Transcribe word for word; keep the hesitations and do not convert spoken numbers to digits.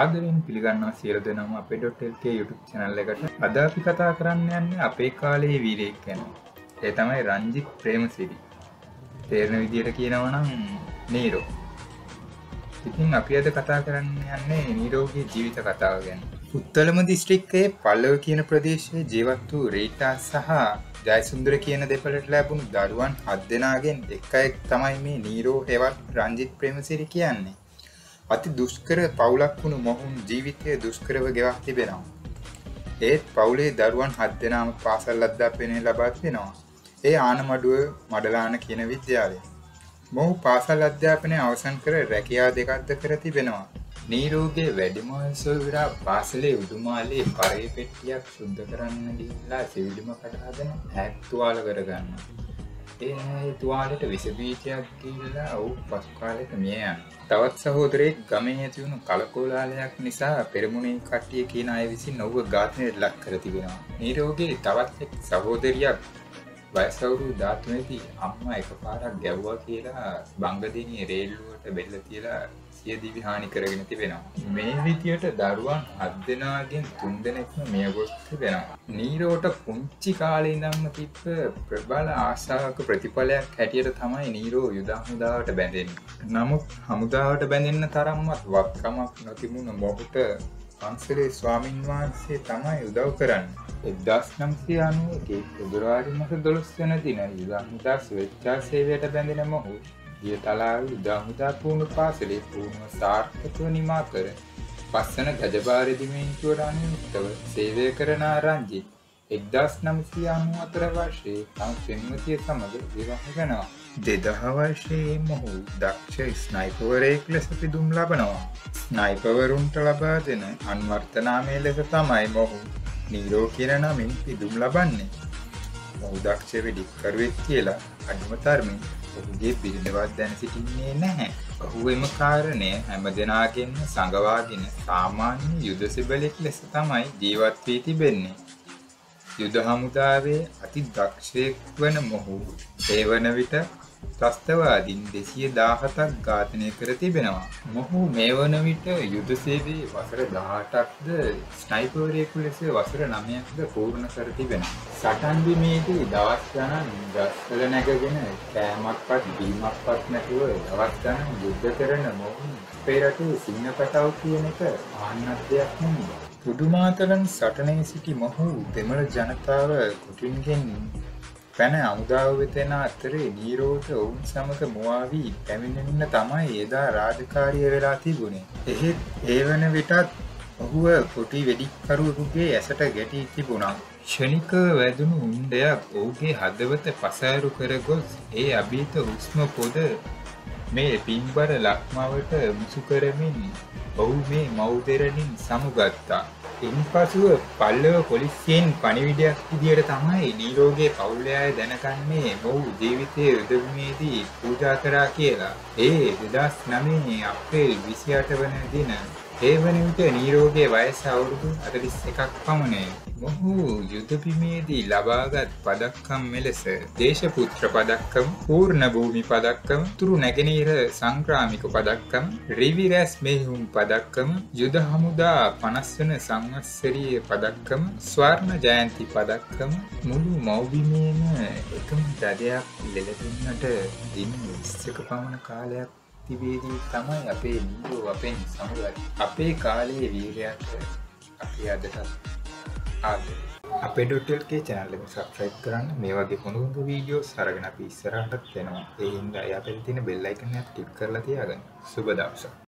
ආදරෙන් පිළිගන්නවා සියලු දෙනාම අපේ .lk YouTube channel එකට. අද අපි කතා කරන්න යන්නේ අපේ කාලේ වීරයෙක් ගැන. ඒ තමයි රංජිත් ප්‍රේමසිරි. තේරෙන විදියට කියනවා නම් නීරෝ. ඉතින් අපි අද කතා කරන්න යන්නේ නීරෝගේ ජීවිත කතාව ගැන. උත්තලම දිස්ත්‍රික්කයේ පල්ලව කියන ප්‍රදේශයේ ජීවත් වූ රීටා සහ ජයසුන්දර කියන දෙපළට ලැබුණු දරුවන් හත් දෙනාගෙන් එක් අයෙක් තමයි මේ නීරෝ හෙවත් රංජිත් ප්‍රේමසිරි කියන්නේ. අති දුෂ්කර පවුලක් වුණු මොහුන් ජීවිතය දුෂ්කරව ගෙවා තිබෙනවා. ඒත් පවුලේ දරුවන් හත් දෙනාම පාසල් අද්දා පෙනේ ලබා තිනවා. ඒ ආනමඩුව මඩලාන කියන විද්‍යාලය. මොහු පාසල් අධ්‍යාපනය අවසන් කර රැකියා දෙකක්ද කර තිබෙනවා. නීරෝගේ වැඩිම වයසවලා පාසලේ උඩුමාලේ පරේ පෙට්ටියක් සුද්ධ කරන්න ගිහිල්ලා සිවිලිම කට හදන ඈක් තුවාල කරගන්නවා. ඒ තුවාලෙට විස බීජයක් ගිහිල්ලා ඔව් පසු කාලෙක මිය යනවා. තවත් සහෝදරයෙක් ගමේ ඇති වුණු කලකෝලාහලයක් නිසා පෙරමුණේ කට්ටිය කියන අය විසින් ඔහුව ඝාතනයට ලක් කර තිබෙනවා. නීරෝගේ තවත් එක් සහෝදරියක් වයස අවුරුදු දාතුනේදී අම්මා එකපාරක් ගැව්වා කියලා බංගදෙණියේ රේල්ලුවට බෙල්ල තියලා සිය දිවි හානි කරගෙන තිබෙනවා. මේ විදියට දරුවන් හත් දෙනාගෙන් තුන් දෙනෙක්ම මිය ගොස් තිබෙනවා. නීරෝට පුංචි කාලේ ඉඳන්ම තිබ්බ ප්‍රබල ආශාවක ප්‍රතිඵලයක් හැටියට තමයි නීරෝ යුදා හමුදාවට බැඳෙන්නේ. නමුත් හමුදාවට බැඳෙන්න තරම්වත් වත්කමක් නොතිබුණ මොහුට පන්සලේ ස්වාමින් වහන්සේ තමයි උදව් කරන්නේ. එක්දාස් නවසිය අනූවක පෙබරවාරි මාස දොළොස් වෙනි දින යුදා හමුදා ස්වේච්ඡා සේවයට බැඳෙන මොහු ිය තලාව උදාහමුදා පුුණු පාසලේ පුුණුව සාර්ථකව නිමා කර පස්සන ගජභාරදිමේන්තුවරානයුක්තව සේවය කරනා රංජිත් එක්දස් නම්සියානු අතර වර්ශයේ තම පෙන්වතිය සමඟ විවාහගෙනවා. දෙදහවර්ශයේ මොහු දක්ෂ ස්නයිපවරයෙක් ලෙස පිදුම් ලබනවා. ස්නයිපවරුන්ට ලබා දෙන අන්වර්තනාමය ලෙස තමයි මොහු නීරෝ කියන නමින් පිදුම් ලබන්නේ. මොහු දක්ෂ වෙඩික්කරුවෙත් කියලා අඩුමතර්මින් ඔහුගේ පිළිඳවත් දැන සිටින්නේ නැහැ. ඔහු එම කාරණය හැම දෙනාගෙන්ම සඟවාගෙන සාමාන්‍ය යුද සෙබලෙක් ලෙස තමයි ජීවත් වී තිබෙන්නේ. යුද හමුදාවේ අති දක්ෂයෙක් වන මොහු ඒ වන විට ත්‍රස්තවාදීන් දෙසිය දහහතක් ඝාතනය කර තිබෙනවා. මොහු මේ වන විට යුද සේවයේ වසර දහඅටක්ද ස්නයිපර්යෙකු ලෙස වසර නවයක්ද පූර්ණ කර තිබෙනවා. සටන් බිමේදී දවස් ගණන් ගස්වල නැගගෙන කෑමක්වත් බීමක්වත් නැතුව දවස් ගණන් යුද්ධ කරන මොහු අපේ රටේ සිංහපතව් කියන එක ආන්නත්වයක් නෙමෙයි. කුඩුමාතලන් සටනේ සිටි මොහු දෙමළ ජනතාව කුටින්ගෙන් පැන අමුදාව වෙතෙන අතරේ නීරෝට ඔවුන් සමග මුවාවී පැමිණෙන්න තමයි එදා රාජකාරිය වෙලා තිබුණේ. එහෙත් ඒ වන විටත් ඔහුව කොටි වෙඩික්කරුවෙකුගේ ඇසට ගැටී තිබුණා. ක්ෂණිකව වැදුණු උණ්ඩයක් ඔහුගේ හදවත පසාරු කර ගොස් ඒ අභීත හුස්ම පොද මේ පින්බර ලක්මවට මුසු කරමින් ඔහු මේ මව්දෙරණින් සමුගත්තා. ඉන් පසුව පල්ලව පොලිසියෙන් පණිවිඩයක් විදියට තමයි නීරෝගේ පවුලේ අය දැනගන්නේ මොහු ජීවිතයේ යුදභූමියේදී පූජා කරා කියලා. ඒ දෙදහස් නවය අප්‍රේල් විසිඅට වන දින ඒ වන විට නීරෝගේ වයස අවුරුදු අටළොස් එකක් පමණයි. මොහු යුදභූමියේදී ලබාගත් පදක්කම් මෙලෙස දේශපුත්‍ර පදක්කම්, පූර්ණ භූමි පදක්කම්, තුරු නැගෙනහිර සංග්‍රාමික පදක්කම්, රිවි රැස් මෙහෙයුම් පදක්කම්, යුද හමුදා පනස් වෙනි සං සරියේ පදක්කම, ස්වර්ණ ජයන්ති පදක්කම, මුළු මව්බිමේම එකම දඩයක් ලැබෙන්නට දින විස්සක පමණ කාලයක් තිබේදී තමයි අපේ නීරෝ අපෙන් සමුගන්නේ. අපේ කාලයේ වීරයාට අපි අදට ආදරේ. අපේ .lk channel එක subscribe කරන්න. මේ වගේ හොඳ වීඩියෝස් අරගෙන අපි ඉස්සරහටත් එනවා. ඒ හින්දා යට තියෙන bell icon එක click කරලා තියාගන්න. සුබ දවසක්.